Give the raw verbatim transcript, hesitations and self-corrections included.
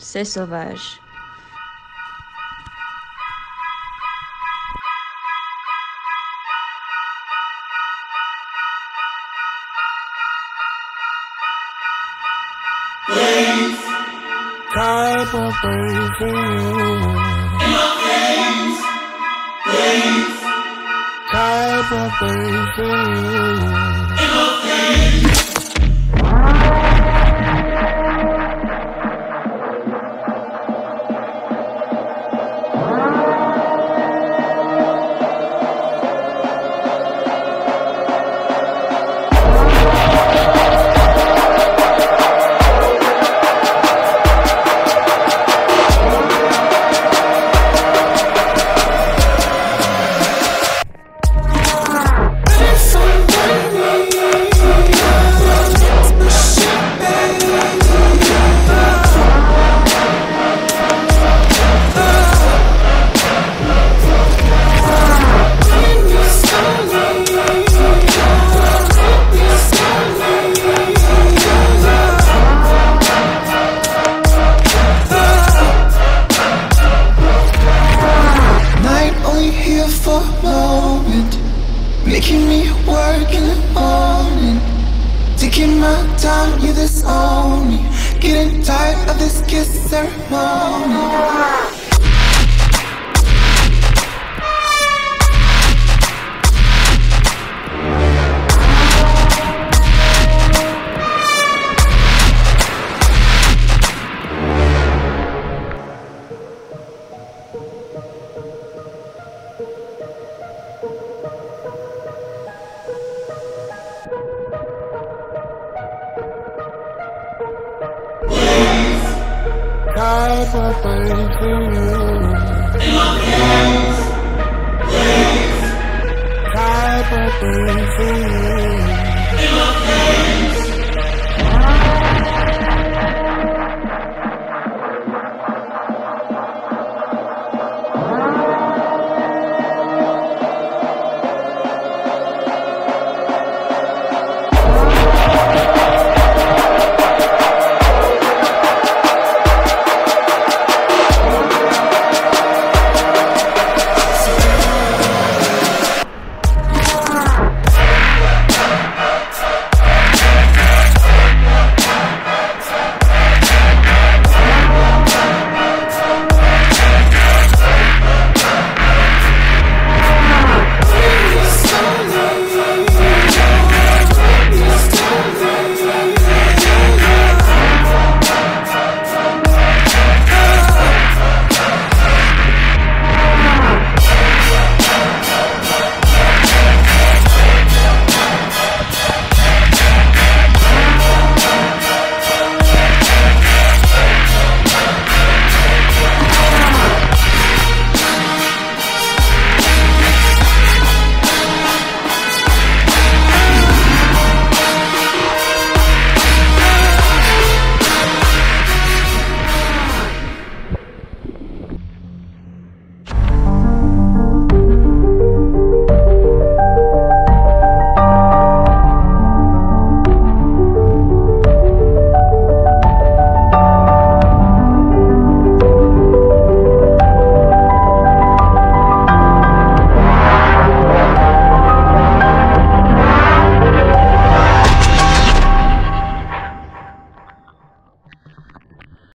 c'est sauvage. For breaking you in my veins, veins. Tired for breaking you in my veins. Making me work in the morning, taking my time, you this on me. Getting tired of this kiss ceremony. Cry for breaking you in my veins, veins. Cry for breaking you in my veins.